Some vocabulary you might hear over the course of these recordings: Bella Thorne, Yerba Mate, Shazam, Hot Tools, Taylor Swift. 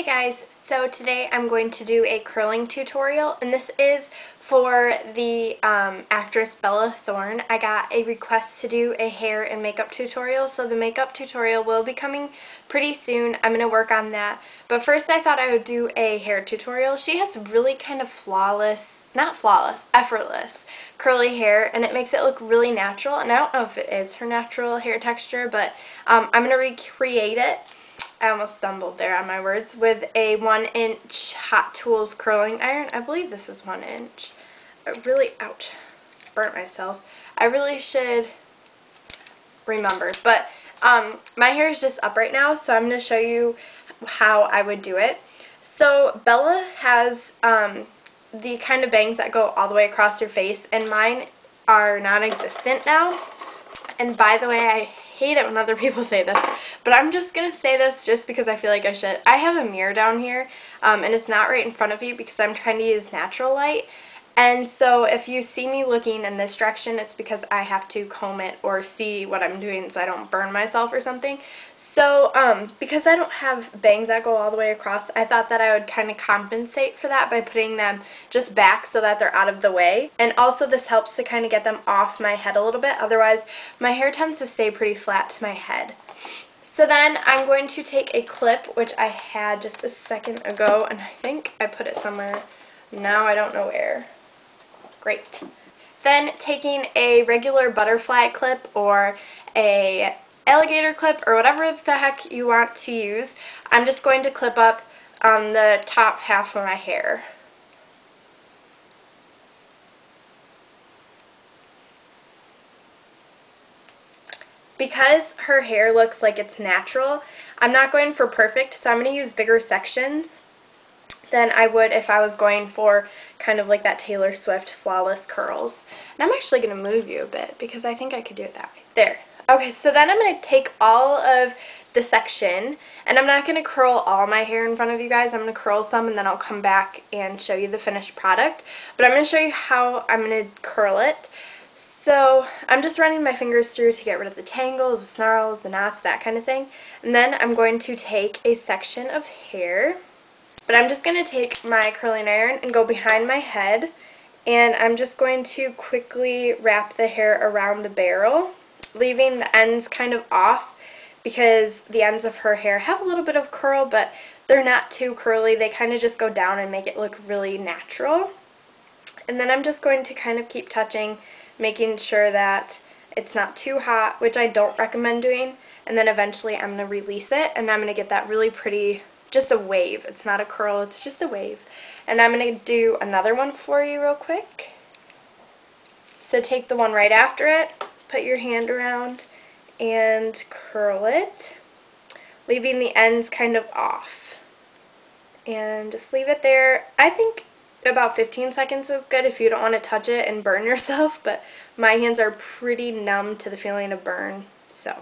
Hey guys, so today I'm going to do a curling tutorial, and this is for the actress Bella Thorne. I got a request to do a hair and makeup tutorial, so the makeup tutorial will be coming pretty soon. I'm going to work on that, but first I thought I would do a hair tutorial. She has really kind of effortless curly hair, and it makes it look really natural, and I don't know if it is her natural hair texture, but I'm going to recreate it. I almost stumbled there on my words, with a 1-inch Hot Tools curling iron. I believe this is 1 inch. I really, ouch, burnt myself. I really should remember, but my hair is just up right now, so I'm going to show you how I would do it. So Bella has the kind of bangs that go all the way across her face, and mine are non-existent now. And by the way, I hate it when other people say this, but I'm just going to say this just because I feel like I should. I have a mirror down here, and it's not right in front of you because I'm trying to use natural light. And so if you see me looking in this direction, it's because I have to comb it or see what I'm doing so I don't burn myself or something. So because I don't have bangs that go all the way across, I thought that I would kind of compensate for that by putting them just back so that they're out of the way. And also this helps to kind of get them off my head a little bit. Otherwise, my hair tends to stay pretty flat to my head. So then I'm going to take a clip, which I had just a second ago, and I think I put it somewhere. Now I don't know where. Great. Then taking a regular butterfly clip or a alligator clip or whatever the heck you want to use, I'm just going to clip up on the top half of my hair. Because her hair looks like it's natural, I'm not going for perfect, so I'm going to use bigger sections than I would if I was going for kind of like that Taylor Swift flawless curls. And I'm actually going to move you a bit because I think I could do it that way. There. Okay, so then I'm going to take all of the section, and I'm not going to curl all my hair in front of you guys. I'm going to curl some, and then I'll come back and show you the finished product. But I'm going to show you how I'm going to curl it. So I'm just running my fingers through to get rid of the tangles, the snarls, the knots, that kind of thing. And then I'm going to take a section of hair. But I'm just going to take my curling iron and go behind my head, and I'm just going to quickly wrap the hair around the barrel, leaving the ends kind of off because the ends of her hair have a little bit of curl, but they're not too curly. They kind of just go down and make it look really natural. And then I'm just going to kind of keep touching, making sure that it's not too hot, which I don't recommend doing, and then eventually I'm going to release it, and I'm going to get that really pretty, just a wave. It's not a curl, it's just a wave. And I'm going to do another one for you real quick. So take the one right after it, put your hand around, and curl it, leaving the ends kind of off. And just leave it there. I think about 15 seconds is good if you don't want to touch it and burn yourself, but my hands are pretty numb to the feeling of burn, so.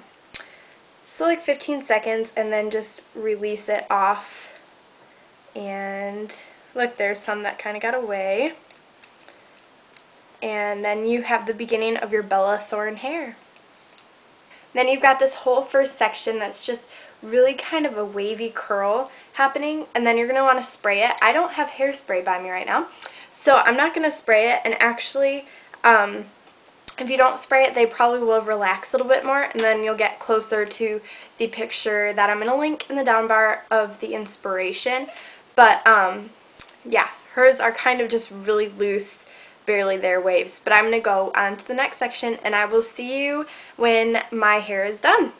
So like 15 seconds, and then just release it off, and look, there's some that kind of got away, and then you have the beginning of your Bella Thorne hair. Then you've got this whole first section that's just really kind of a wavy curl happening, and then you're going to want to spray it. I don't have hairspray by me right now, so I'm not going to spray it, and actually, if you don't spray it, they probably will relax a little bit more, and then you'll get closer to the picture that I'm going to link in the down bar of the inspiration. But, yeah, hers are kind of just really loose, barely there waves. But I'm going to go on to the next section, and I will see you when my hair is done.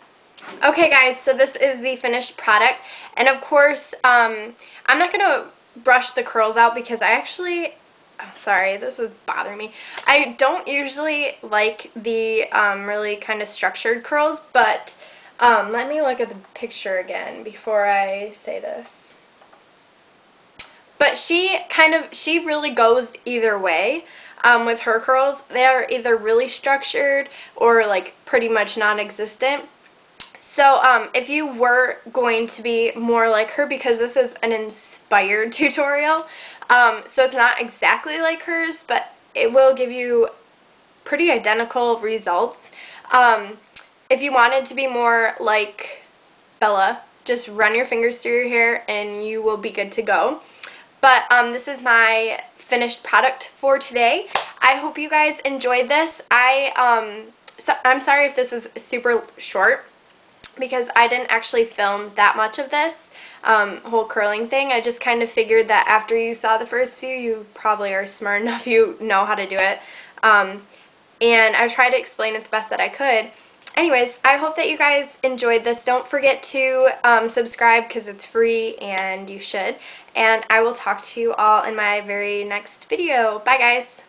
Okay, guys, so this is the finished product. And, of course, I'm not going to brush the curls out because I actually... I'm sorry, this is bothering me. I don't usually like the really kind of structured curls, but let me look at the picture again before I say this. But she really goes either way with her curls. They are either really structured or like pretty much non-existent. So if you were going to be more like her, because this is an inspired tutorial, so it's not exactly like hers, but it will give you pretty identical results. If you wanted to be more like Bella, Just run your fingers through your hair and you will be good to go. But this is my finished product for today. I hope you guys enjoyed this. I'm sorry if this is super short, because I didn't actually film that much of this whole curling thing. I just kind of figured that after you saw the first few, you probably are smart enough, you know how to do it. And I tried to explain it the best that I could. Anyways, I hope that you guys enjoyed this. Don't forget to subscribe, because it's free and you should. And I will talk to you all in my very next video. Bye, guys.